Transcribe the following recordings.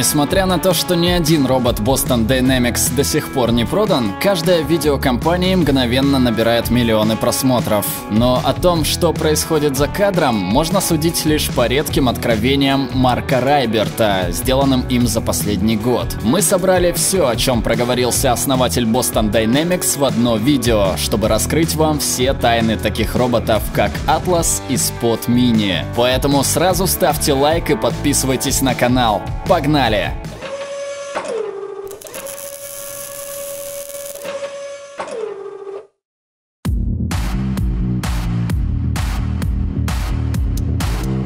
Несмотря на то, что ни один робот Boston Dynamics до сих пор не продан, каждая видеокомпания мгновенно набирает миллионы просмотров. Но о том, что происходит за кадром, можно судить лишь по редким откровениям Марка Райберта, сделанным им за последний год. Мы собрали все, о чем проговорился основатель Boston Dynamics, в одно видео, чтобы раскрыть вам все тайны таких роботов, как Atlas и Spot Mini. Поэтому сразу ставьте лайк и подписывайтесь на канал. Погнали!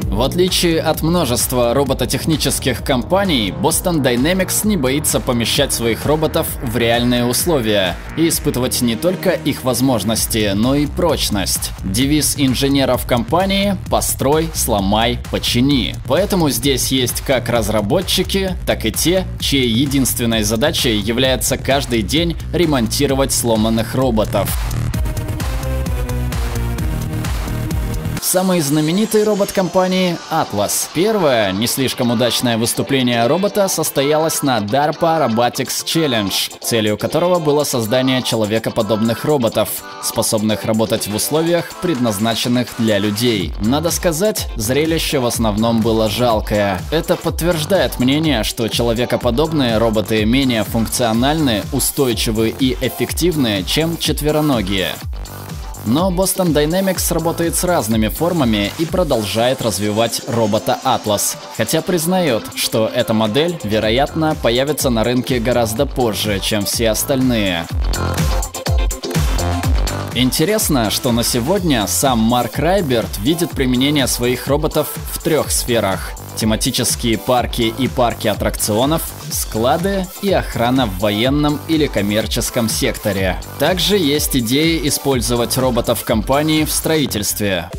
В отличие от множества робототехнических компаний, Boston Dynamics не боится помещать своих роботов в реальные условия и испытывать не только их возможности, но и прочность. Девиз инженеров компании – «Построй, сломай, почини». Поэтому здесь есть как разработчики, так и те, чьей единственной задачей является каждый день ремонтировать сломанных роботов. Самый знаменитый робот компании – Atlas. Первое, не слишком удачное выступление робота состоялось на DARPA Robotics Challenge, целью которого было создание человекоподобных роботов, способных работать в условиях, предназначенных для людей. Надо сказать, зрелище в основном было жалкое. Это подтверждает мнение, что человекоподобные роботы менее функциональны, устойчивы и эффективны, чем четвероногие. Но Boston Dynamics работает с разными формами и продолжает развивать робота Atlas, хотя признает, что эта модель, вероятно, появится на рынке гораздо позже, чем все остальные. Интересно, что на сегодня сам Марк Райберт видит применение своих роботов в трех сферах: тематические парки и парки аттракционов, склады и охрана в военном или коммерческом секторе. Также есть идеи использовать роботов компании в строительстве.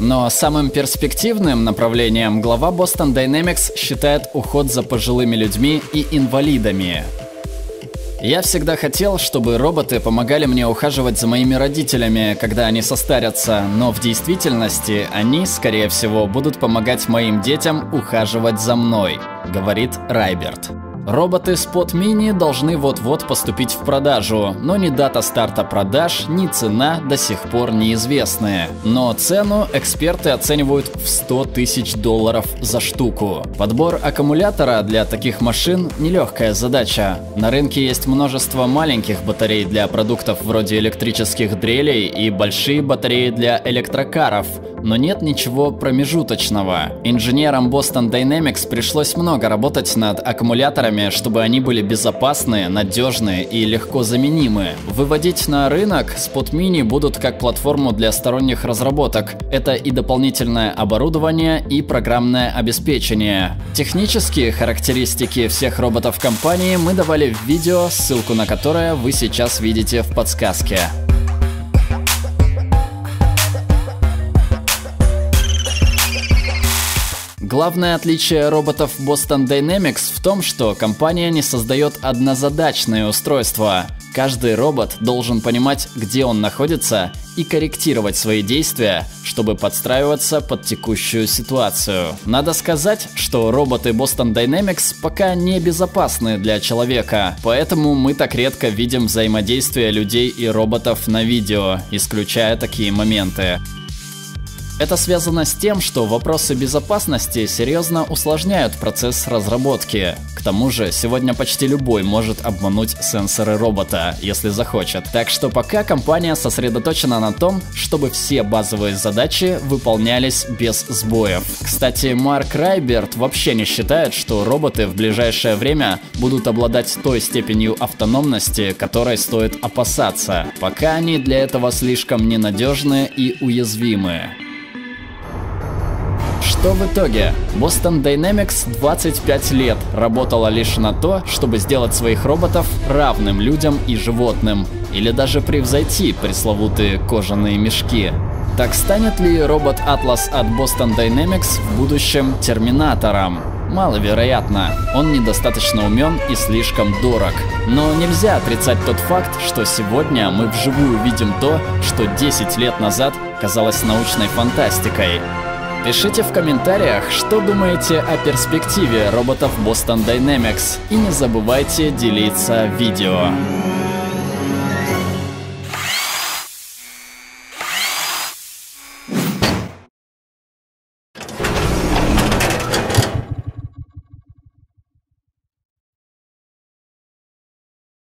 Но самым перспективным направлением глава Boston Dynamics считает уход за пожилыми людьми и инвалидами. «Я всегда хотел, чтобы роботы помогали мне ухаживать за моими родителями, когда они состарятся, но в действительности они, скорее всего, будут помогать моим детям ухаживать за мной», — говорит Райберт. Роботы Spot Mini должны вот-вот поступить в продажу, но ни дата старта продаж, ни цена до сих пор неизвестны. Но цену эксперты оценивают в $100 000 за штуку. Подбор аккумулятора для таких машин – нелегкая задача. На рынке есть множество маленьких батарей для продуктов вроде электрических дрелей и большие батареи для электрокаров, но нет ничего промежуточного. Инженерам Boston Dynamics пришлось много работать над аккумуляторами, чтобы они были безопасны, надежны и легко заменимы. Выводить на рынок Spot Mini будут как платформу для сторонних разработок. Это и дополнительное оборудование, и программное обеспечение. Технические характеристики всех роботов компании мы давали в видео, ссылку на которое вы сейчас видите в подсказке. Главное отличие роботов Boston Dynamics в том, что компания не создает однозадачные устройства. Каждый робот должен понимать, где он находится, и корректировать свои действия, чтобы подстраиваться под текущую ситуацию. Надо сказать, что роботы Boston Dynamics пока не безопасны для человека, поэтому мы так редко видим взаимодействие людей и роботов на видео, исключая такие моменты. Это связано с тем, что вопросы безопасности серьезно усложняют процесс разработки. К тому же, сегодня почти любой может обмануть сенсоры робота, если захочет. Так что пока компания сосредоточена на том, чтобы все базовые задачи выполнялись без сбоев. Кстати, Марк Райберт вообще не считает, что роботы в ближайшее время будут обладать той степенью автономности, которой стоит опасаться. Пока они для этого слишком ненадежны и уязвимы. Что в итоге? Boston Dynamics 25 лет работала лишь на то, чтобы сделать своих роботов равным людям и животным, или даже превзойти пресловутые кожаные мешки. Так станет ли робот Atlas от Boston Dynamics в будущем терминатором? Маловероятно. Он недостаточно умен и слишком дорог. Но нельзя отрицать тот факт, что сегодня мы вживую видим то, что 10 лет назад казалось научной фантастикой. Пишите в комментариях, что думаете о перспективе роботов Boston Dynamics, и не забывайте делиться видео.